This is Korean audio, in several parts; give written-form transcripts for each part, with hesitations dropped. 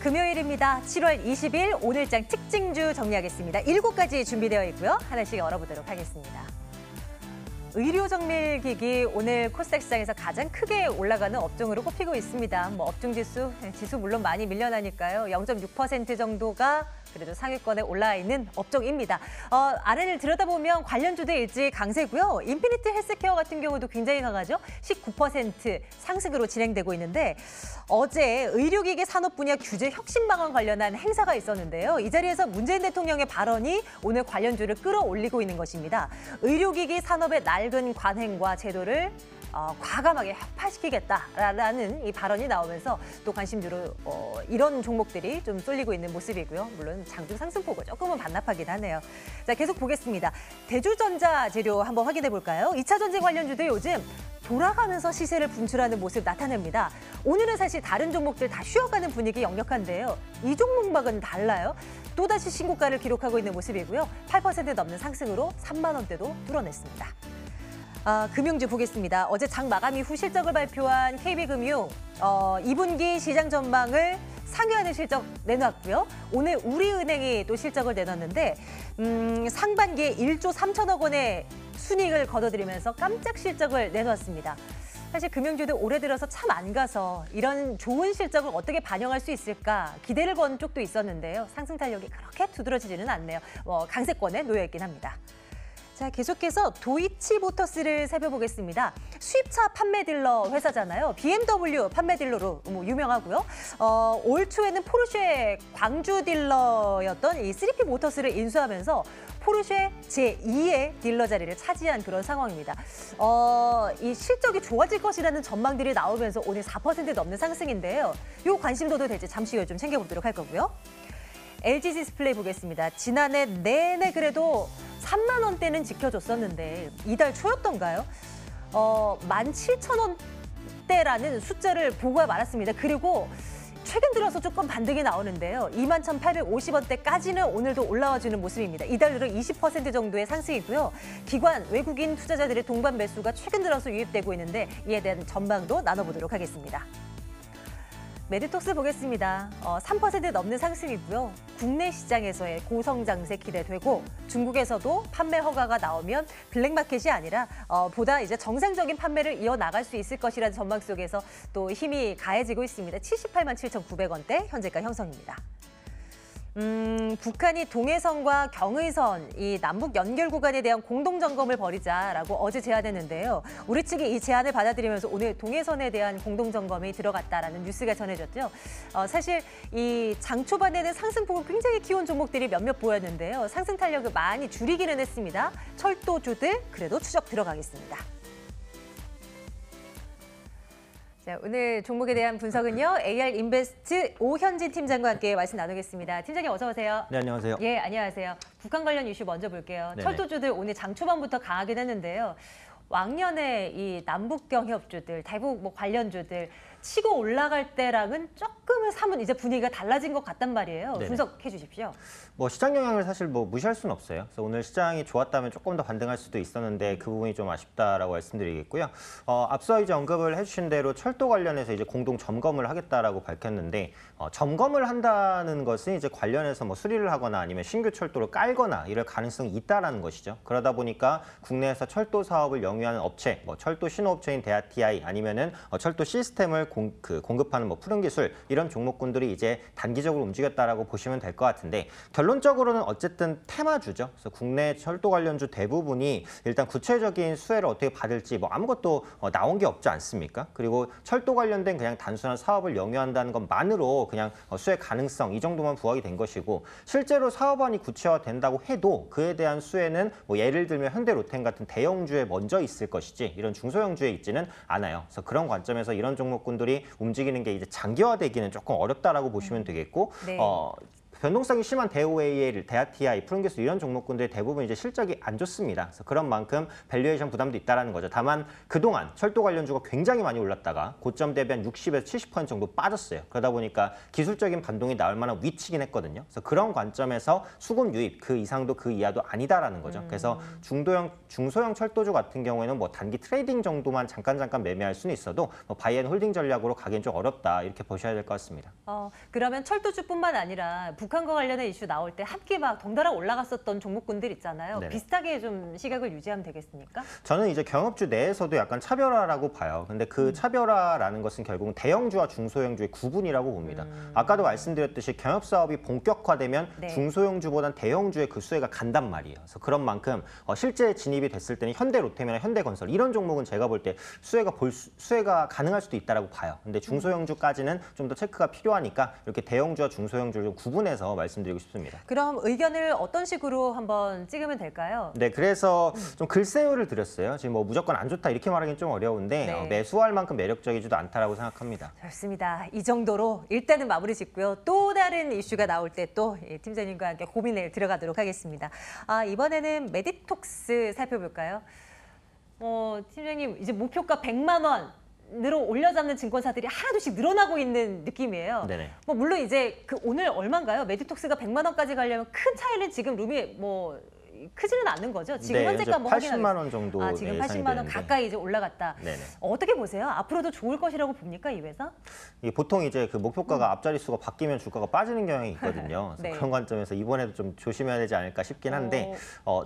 금요일입니다. 7월 20일 오늘장 특징주 정리하겠습니다. 7가지 준비되어 있고요. 하나씩 열어보도록 하겠습니다. 의료정밀기기 오늘 코스닥 시장에서 가장 크게 올라가는 업종으로 꼽히고 있습니다. 뭐 업종지수, 지수 물론 많이 밀려나니까요. 0.6% 정도가 그래도 상위권에 올라 있는 업종입니다. 아래를 들여다보면 관련주도 일찍 강세고요. 인피니트 헬스케어 같은 경우도 굉장히 강하죠. 19% 상승으로 진행되고 있는데 어제 의료기기 산업 분야 규제 혁신 방안 관련한 행사가 있었는데요. 이 자리에서 문재인 대통령의 발언이 오늘 관련주를 끌어올리고 있는 것입니다. 의료기기 산업의 낡은 관행과 제도를 과감하게 혁파시키겠다라는 이 발언이 나오면서 또 관심주로 이런 종목들이 좀 쏠리고 있는 모습이고요. 물론 장중 상승폭을 조금은 반납하긴 하네요. 자, 계속 보겠습니다. 대주전자 재료 한번 확인해 볼까요? 2차 전지 관련주도 요즘 돌아가면서 시세를 분출하는 모습 나타냅니다. 오늘은 사실 다른 종목들 다 쉬어가는 분위기 역력한데요. 이 종목만은 달라요. 또다시 신고가를 기록하고 있는 모습이고요. 8% 넘는 상승으로 3만 원대도 뚫어냈습니다. 금융주 보겠습니다. 어제 장 마감 이후 실적을 발표한 KB금융 2분기 시장 전망을 상회하는 실적 내놨고요. 오늘 우리은행이 또 실적을 내놨는데 상반기에 1조 3천억 원의 순이익을 거둬들이면서 깜짝 실적을 내놨습니다. 사실 금융주도 올해 들어서 참 안 가서 이런 좋은 실적을 어떻게 반영할 수 있을까 기대를 건 쪽도 있었는데요. 상승 탄력이 그렇게 두드러지지는 않네요. 강세권에 놓여있긴 합니다. 자, 계속해서 도이치모터스를 살펴보겠습니다. 수입차 판매 딜러 회사잖아요. BMW 판매 딜러로 뭐 유명하고요. 올 초에는 포르쉐 광주 딜러였던 이 3P 모터스를 인수하면서 포르쉐 제2의 딜러 자리를 차지한 그런 상황입니다. 이 실적이 좋아질 것이라는 전망들이 나오면서 오늘 4% 넘는 상승인데요. 요 관심도도 될지 잠시 후에 좀 챙겨보도록 할 거고요. LG 디스플레이 보겠습니다. 지난해 내내 그래도 3만 원대는 지켜줬었는데 이달 초였던가요? 17,000원대라는 숫자를 보고야 말았습니다. 그리고 최근 들어서 조금 반등이 나오는데요. 21,850원대까지는 오늘도 올라와주는 모습입니다. 이달 들어 20% 정도의 상승이고요. 기관, 외국인 투자자들의 동반 매수가 최근 들어서 유입되고 있는데 이에 대한 전망도 나눠보도록 하겠습니다. 메디톡스 보겠습니다. 3% 넘는 상승이고요. 국내 시장에서의 고성장세 기대되고 중국에서도 판매 허가가 나오면 블랙마켓이 아니라 보다 이제 정상적인 판매를 이어나갈 수 있을 것이라는 전망 속에서 또 힘이 가해지고 있습니다. 787,900원대 현재가 형성입니다. 북한이 동해선과 경의선, 이 남북 연결 구간에 대한 공동 점검을 벌이자라고 어제 제안했는데요. 우리 측이 이 제안을 받아들이면서 오늘 동해선에 대한 공동 점검이 들어갔다라는 뉴스가 전해졌죠. 사실 이 장 초반에는 상승폭을 굉장히 키운 종목들이 몇몇 보였는데요. 상승 탄력을 많이 줄이기는 했습니다. 철도주들 그래도 추적 들어가겠습니다. 자, 오늘 종목에 대한 분석은요. AR인베스트 오현진 팀장과 함께 말씀 나누겠습니다. 팀장님 어서 오세요. 네, 안녕하세요. 예, 안녕하세요. 북한 관련 이슈 먼저 볼게요. 네네. 철도주들 오늘 장 초반부터 강하긴 했는데요. 왕년에 이 남북 경협주들, 대북 뭐 관련주들 치고 올라갈 때랑은 조금은 사뭇 이제 분위기가 달라진 것 같단 말이에요. 네네. 분석해 주십시오. 뭐 시장 영향을 사실 뭐 무시할 수는 없어요. 그래서 오늘 시장이 좋았다면 조금 더 반등할 수도 있었는데 그 부분이 좀 아쉽다라고 말씀드리겠고요. 앞서 이제 언급을 해주신 대로 철도 관련해서 이제 공동 점검을 하겠다라고 밝혔는데 점검을 한다는 것은 이제 관련해서 뭐 수리를 하거나 아니면 신규 철도를 깔거나 이럴 가능성이 있다라는 것이죠. 그러다 보니까 국내에서 철도 사업을 영위하는 업체, 뭐 철도 신호업체인 대아티아이 아니면은 철도 시스템을 공급하는 뭐 푸른기술 이런 종목군들이 이제 단기적으로 움직였다라고 보시면 될 것 같은데 결론적으로는 어쨌든 테마주죠. 그래서 국내 철도 관련주 대부분이 일단 구체적인 수혜를 어떻게 받을지 뭐 아무것도 나온 게 없지 않습니까? 그리고 철도 관련된 그냥 단순한 사업을 영위한다는 것만으로 그냥 수혜 가능성 이 정도만 부각이 된 것이고 실제로 사업안이 구체화된다고 해도 그에 대한 수혜는 뭐 예를 들면 현대 로템 같은 대형주에 먼저 있을 것이지 이런 중소형주에 있지는 않아요. 그래서 그런 관점에서 이런 종목군들이 움직이는 게 이제 장기화되기는 조금 어렵다라고 보시면 되겠고 네. 변동성이 심한 대OAL, 대아티아이, 푸른기술 이런 종목군들 대부분 이제 실적이 안 좋습니다. 그래서 그런 만큼 밸류에이션 부담도 있다라는 거죠. 다만 그동안 철도 관련주가 굉장히 많이 올랐다가 고점 대비 한 60에서 70% 정도 빠졌어요. 그러다 보니까 기술적인 반동이 나올 만한 위치긴 했거든요. 그래서 그런 관점에서 수급 유입 그 이상도 그 이하도 아니다라는 거죠. 그래서 중도형, 중소형 철도주 같은 경우에는 뭐 단기 트레이딩 정도만 잠깐 매매할 수는 있어도 뭐 바이앤홀딩 전략으로 가긴 좀 어렵다 이렇게 보셔야 될 것 같습니다. 그러면 철도주뿐만 아니라 북한과 관련된 이슈 나올 때 함께 막 동달아 올라갔었던 종목군들 있잖아요. 네네. 비슷하게 좀 시각을 유지하면 되겠습니까? 저는 이제 경업주 내에서도 약간 차별화라고 봐요. 근데 그 차별화라는 것은 결국은 대형주와 중소형주의 구분이라고 봅니다. 아까도 말씀드렸듯이 경협 사업이 본격화되면 네. 중소형주보단 대형주의 그 수혜가 간단 말이에요. 그래서 그런 만큼 실제 진입이 됐을 때는 현대 로템이나 현대건설 이런 종목은 제가 볼 때 수혜가 가능할 수도 있다라고 봐요. 근데 중소형주까지는 좀 더 체크가 필요하니까 이렇게 대형주와 중소형주를 좀 구분해서 말씀드리고 싶습니다. 그럼 의견을 어떤 식으로 한번 찍으면 될까요? 네, 그래서 좀 글쎄요를 드렸어요. 지금 뭐 무조건 안 좋다 이렇게 말하기는 좀 어려운데 네. 매수할 만큼 매력적이지도 않다라고 생각합니다. 좋습니다. 이 정도로 일단은 마무리 짓고요. 또 다른 이슈가 나올 때 또 팀장님과 함께 고민에 들어가도록 하겠습니다. 이번에는 메디톡스 살펴볼까요? 팀장님 이제 목표가 100만 원. 으로 올려잡는 증권사들이 하나둘씩 늘어나고 있는 느낌이에요. 네네. 뭐 물론 이제 그 오늘 얼마인가요? 메디톡스가 100만 원까지 가려면 큰 차이는 지금 룸이 뭐 크지는 않는 거죠. 지금 네, 현재가 뭐 80만 원 정도 지금 80만 원 가까이 이제 올라갔다. 네네. 어떻게 보세요? 앞으로도 좋을 것이라고 봅니까 이 회사? 이게 보통 이제 그 목표가가 앞자리수가 바뀌면 주가가 빠지는 경향이 있거든요. 네. 그런 관점에서 이번에도 좀 조심해야 되지 않을까 싶긴 한데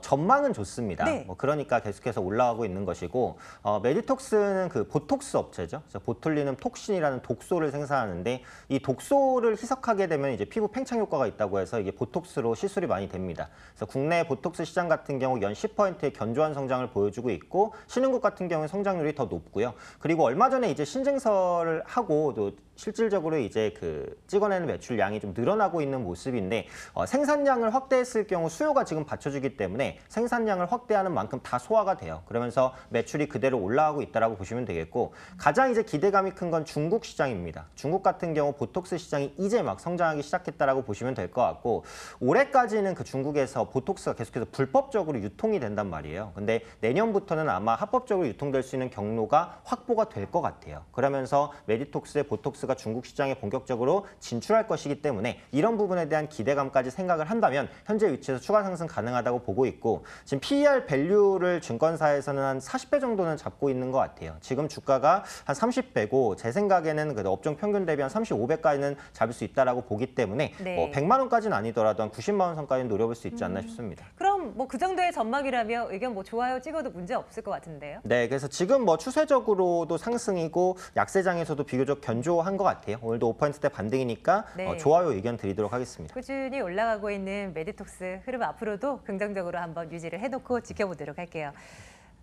전망은 좋습니다. 네. 뭐 그러니까 계속해서 올라가고 있는 것이고 메디톡스는 그 보톡스 업체죠. 그래서 보툴리눔 톡신이라는 독소를 생산하는데 이 독소를 희석하게 되면 이제 피부 팽창 효과가 있다고 해서 이게 보톡스로 시술이 많이 됩니다. 그래서 국내 보톡스 시장 같은 경우 연 10%의 견조한 성장을 보여주고 있고 신흥국 같은 경우는 성장률이 더 높고요. 그리고 얼마 전에 이제 신증설을 하고 또 실질적으로 이제 그 찍어내는 매출량이 좀 늘어나고 있는 모습인데 생산량을 확대했을 경우 수요가 지금 받쳐주기 때문에 생산량을 확대하는 만큼 다 소화가 돼요. 그러면서 매출이 그대로 올라가고 있다라고 보시면 되겠고 가장 이제 기대감이 큰 건 중국 시장입니다. 중국 같은 경우 보톡스 시장이 이제 막 성장하기 시작했다라고 보시면 될 것 같고 올해까지는 그 중국에서 보톡스가 계속해서 불법적으로 유통이 된단 말이에요. 근데 내년부터는 아마 합법적으로 유통될 수 있는 경로가 확보가 될 것 같아요. 그러면서 메디톡스의 보톡스가 중국 시장에 본격적으로 진출할 것이기 때문에 이런 부분에 대한 기대감까지 생각을 한다면 현재 위치에서 추가 상승 가능하다고 보고 있고 지금 PER 밸류를 증권사에서는 한 40배 정도는 잡고 있는 것 같아요. 지금 주가가 한 30배고 제 생각에는 그래도 업종 평균 대비 한 35배까지는 잡을 수 있다라고 보기 때문에 네. 뭐 100만 원까지는 아니더라도 한 90만 원 선까지는 노려볼 수 있지 않나 싶습니다. 그럼 뭐 그 정도의 전망이라며 의견 뭐 좋아요 찍어도 문제 없을 것 같은데요. 네, 그래서 지금 뭐 추세적으로도 상승이고 약세장에서도 비교적 견조한 것 같아요. 오늘도 5%대 반등이니까 네. 좋아요 의견 드리도록 하겠습니다. 꾸준히 올라가고 있는 메디톡스 흐름 앞으로도 긍정적으로 한번 유지를 해놓고 지켜보도록 할게요.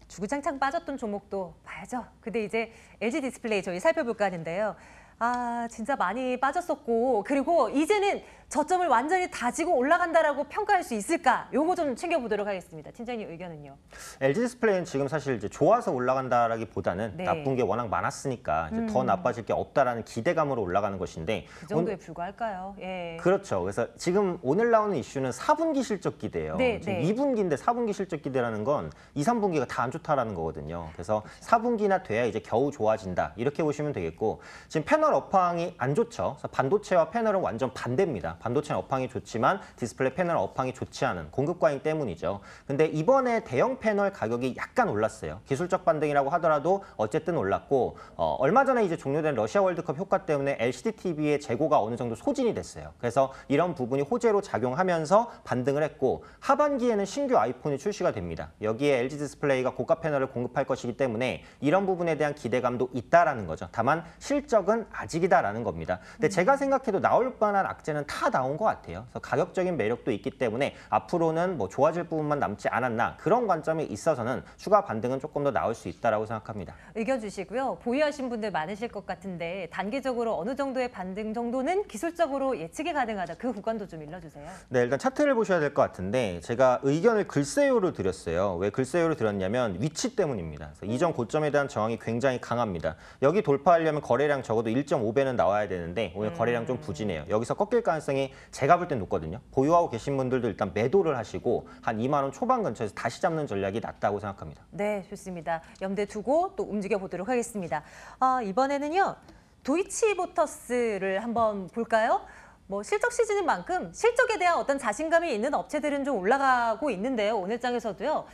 주구장창 빠졌던 종목도 봐야죠. 근데 이제 LG 디스플레이 저희 살펴볼까 하는데요. 진짜 많이 빠졌었고 그리고 이제는 저점을 완전히 다지고 올라간다라고 평가할 수 있을까? 요거 좀 챙겨보도록 하겠습니다. 팀장님 의견은요? LG 디스플레이는 지금 사실 이제 좋아서 올라간다라기보다는 네. 나쁜 게 워낙 많았으니까 이제 더 나빠질 게 없다라는 기대감으로 올라가는 것인데 그 정도에 불과할까요? 예. 그렇죠. 그래서 지금 오늘 나오는 이슈는 4분기 실적 기대예요. 네, 지금 2분기인데 4분기 실적 기대라는 건 2, 3분기가 다 안 좋다라는 거거든요. 그래서 4분기나 돼야 이제 겨우 좋아진다 이렇게 보시면 되겠고 지금 패널 업황이 안 좋죠. 그래서 반도체와 패널은 완전 반대입니다. 반도체는 업황이 좋지만 디스플레이 패널 업황이 좋지 않은 공급 과잉 때문이죠. 근데 이번에 대형 패널 가격이 약간 올랐어요. 기술적 반등이라고 하더라도 어쨌든 올랐고 얼마 전에 이제 종료된 러시아 월드컵 효과 때문에 LCD TV의 재고가 어느 정도 소진이 됐어요. 그래서 이런 부분이 호재로 작용하면서 반등을 했고 하반기에는 신규 아이폰이 출시가 됩니다. 여기에 LG 디스플레이가 고가 패널을 공급할 것이기 때문에 이런 부분에 대한 기대감도 있다라는 거죠. 다만 실적은 아직이다라는 겁니다. 근데 제가 생각해도 나올 만한 악재는 다 나온 것 같아요. 그래서 가격적인 매력도 있기 때문에 앞으로는 뭐 좋아질 부분만 남지 않았나 그런 관점에 있어서는 추가 반등은 조금 더 나올 수 있다라고 생각합니다. 의견 주시고요. 보유하신 분들 많으실 것 같은데 단기적으로 어느 정도의 반등 정도는 기술적으로 예측이 가능하다. 그 구간도 좀 일러주세요. 네, 일단 차트를 보셔야 될 것 같은데 제가 의견을 글쎄요로 드렸어요. 왜 글쎄요로 드렸냐면 위치 때문입니다. 그래서 이전 고점에 대한 저항이 굉장히 강합니다. 여기 돌파하려면 거래량 적어도 1.5배는 나와야 되는데 오늘 거래량 좀 부진해요. 여기서 꺾일 가능성이 가능성이 제가 볼 땐 높거든요. 보유하고 계신 분들도 일단 매도를 하시고 한 2만 원 초반 근처에서 다시 잡는 전략이 낫다고 생각합니다. 네, 좋습니다. 염두에 두고 또 움직여보도록 하겠습니다. 이번에는요, 도이치모터스를 한번 볼까요? 뭐 실적 시즌인 만큼 실적에 대한 어떤 자신감이 있는 업체들은 좀 올라가고 있는데요. 오늘 장에서도요,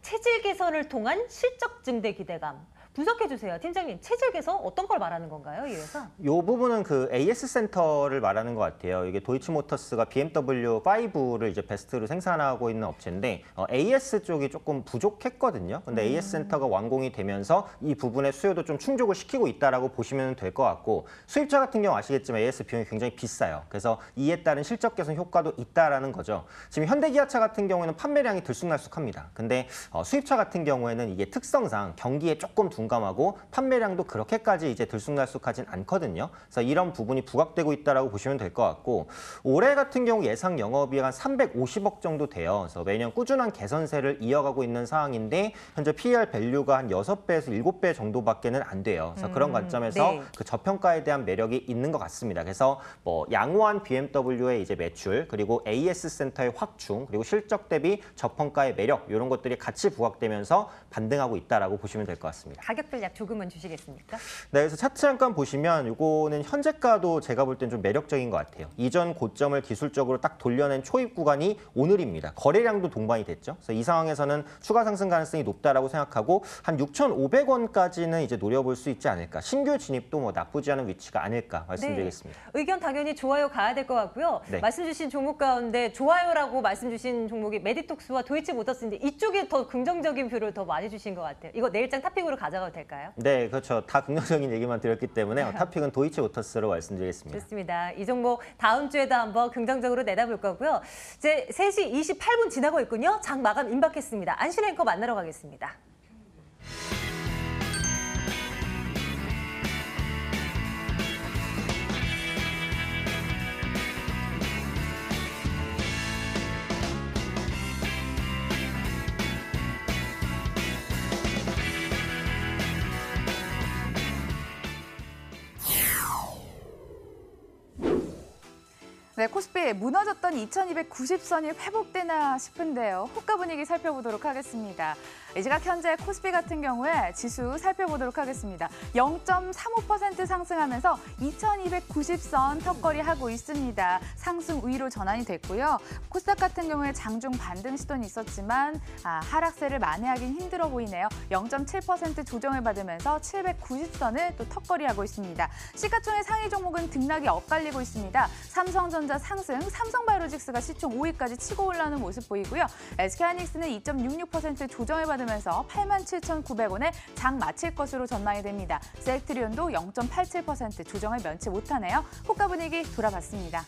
체질 개선을 통한 실적 증대 기대감. 분석해 주세요. 팀장님, 체질 개선 어떤 걸 말하는 건가요? 이어서 이 부분은 그 AS 센터를 말하는 것 같아요. 이게 도이치모터스가 BMW 5를 이제 베스트로 생산하고 있는 업체인데 AS 쪽이 조금 부족했거든요. 근데 AS 센터가 완공이 되면서 이 부분의 수요도 좀 충족을 시키고 있다라고 보시면 될 것 같고, 수입차 같은 경우 아시겠지만 AS 비용이 굉장히 비싸요. 그래서 이에 따른 실적 개선 효과도 있다라는 거죠. 지금 현대기아차 같은 경우에는 판매량이 들쑥날쑥합니다. 근데 수입차 같은 경우에는 이게 특성상 경기에 조금 둔감하고 판매량도 그렇게까지 이제 들쑥날쑥하진 않거든요. 그래서 이런 부분이 부각되고 있다라고 보시면 될 것 같고, 올해 같은 경우 예상 영업이익 한 350억 정도 돼요. 그래서 매년 꾸준한 개선세를 이어가고 있는 상황인데 현재 PER 밸류가 한 6배에서 7배 정도밖에는 안 돼요. 그래서 그런 관점에서 네. 그 저평가에 대한 매력이 있는 것 같습니다. 그래서 뭐 양호한 BMW의 이제 매출, 그리고 AS 센터의 확충, 그리고 실적 대비 저평가의 매력, 이런 것들이 같이 부각되면서 반등하고 있다라고 보시면 될 것 같습니다. 가격 전략 조금은 주시겠습니까? 네, 그래서 차트 잠깐 보시면 이거는 현재가도 제가 볼 땐 좀 매력적인 것 같아요. 이전 고점을 기술적으로 딱 돌려낸 초입 구간이 오늘입니다. 거래량도 동반이 됐죠. 그래서 이 상황에서는 추가 상승 가능성이 높다라고 생각하고 한 6,500원까지는 이제 노려볼 수 있지 않을까. 신규 진입도 뭐 나쁘지 않은 위치가 아닐까 말씀드리겠습니다. 네, 의견 당연히 좋아요 가야 될 것 같고요. 네. 말씀 주신 종목 가운데 좋아요라고 말씀 주신 종목이 메디톡스와 도이치모터스인데 이쪽에 더 긍정적인 뷰를 더 많이 주신 것 같아요. 이거 내일장 탑픽으로 가자. 될까요? 네, 그렇죠. 다 긍정적인 얘기만 드렸기 때문에 탑픽은 도이치모터스로 말씀드리겠습니다. 좋습니다. 이 종목 다음 주에도 한번 긍정적으로 내다볼 거고요. 이제 3시 28분 지나고 있군요. 장 마감 임박했습니다. 안신 앵커 만나러 가겠습니다. 네, 코스피 무너졌던 2290선이 회복되나 싶은데요. 호가 분위기 살펴보도록 하겠습니다. 이 시각 현재 코스피 같은 경우에 지수 살펴보도록 하겠습니다. 0.35% 상승하면서 2290선 턱걸이하고 있습니다. 상승 우위로 전환이 됐고요. 코스닥 같은 경우에 장중 반등 시도는 있었지만 하락세를 만회하긴 힘들어 보이네요. 0.7% 조정을 받으면서 790선을 또 턱걸이하고 있습니다. 시가총액 상위 종목은 등락이 엇갈리고 있습니다. 삼성전자 상승, 삼성바이오로직스가 시총 5위까지 치고 올라오는 모습 보이고요. SK하이닉스는 2.66% 조정을 받으면서 87,900원에 장 마칠 것으로 전망이 됩니다. 셀트리온도 0.87% 조정을 면치 못하네요. 호가 분위기 돌아봤습니다.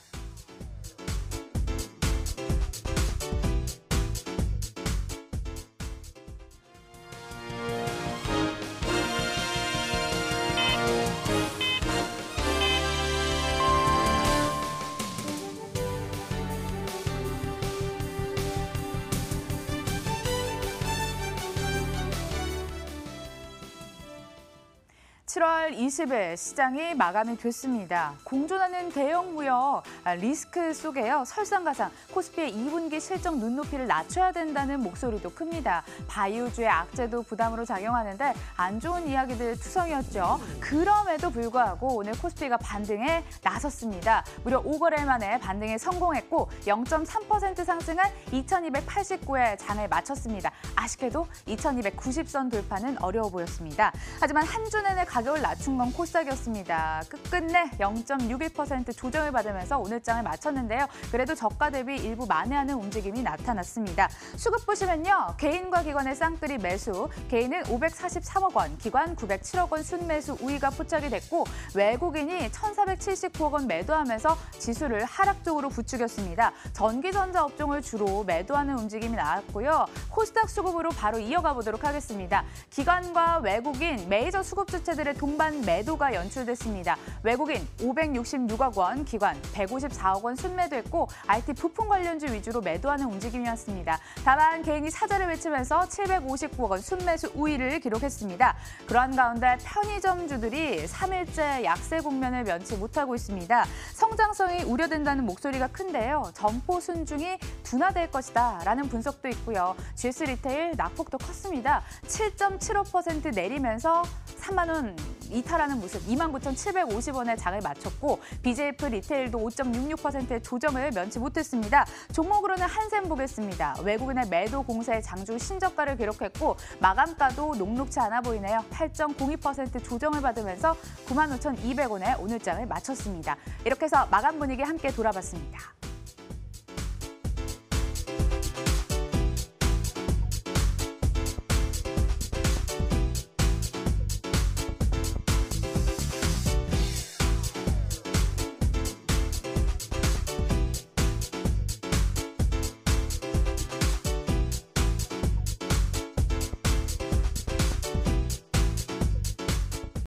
시장이 마감이 됐습니다. 공존하는 대형 무역 리스크 속에요. 설상가상 코스피의 2분기 실적 눈높이를 낮춰야 된다는 목소리도 큽니다. 바이오주의 악재도 부담으로 작용하는데 안 좋은 이야기들 투성이었죠. 그럼에도 불구하고 오늘 코스피가 반등에 나섰습니다. 무려 5거래일 만에 반등에 성공했고 0.3% 상승한 2289에 장을 마쳤습니다. 아쉽게도 2290선 돌파는 어려워 보였습니다. 하지만 한 주 내내 가격을 낮춘 건 코스닥이었습니다. 끝끝내 0.61% 조정을 받으면서 오늘 장을 마쳤는데요. 그래도 저가 대비 일부 만회하는 움직임이 나타났습니다. 수급 보시면요. 개인과 기관의 쌍끌이 매수, 개인은 543억 원, 기관 907억 원 순매수 우위가 포착이 됐고 외국인이 1479억 원 매도하면서 지수를 하락 쪽으로 부추겼습니다. 전기전자 업종을 주로 매도하는 움직임이 나왔고요. 코스닥 수급으로 바로 이어가 보도록 하겠습니다. 기관과 외국인, 메이저 수급 주체들의 동반 매도가 연출됐습니다. 외국인 566억 원, 기관 154억 원 순매도했고 IT 부품 관련주 위주로 매도하는 움직임이었습니다. 다만 개인이 사자를 외치면서 759억 원 순매수 우위를 기록했습니다. 그러한 가운데 편의점주들이 3일째 약세 국면을 면치 못하고 있습니다. 성장성이 우려된다는 목소리가 큰데요. 점포 순중이 둔화될 것이다 라는 분석도 있고요. GS 리테일 낙폭도 컸습니다. 7.75% 내리면서 3만 원 이탈하는 모습, 29,750원에 장을 마쳤고 BJF 리테일도 5.66%의 조정을 면치 못했습니다. 종목으로는 한샘 보겠습니다. 외국인의 매도 공세에 장중 신저가를 기록했고 마감가도 녹록치 않아 보이네요. 8.02% 조정을 받으면서 95,200원에 오늘장을 마쳤습니다. 이렇게 해서 마감 분위기 함께 돌아봤습니다.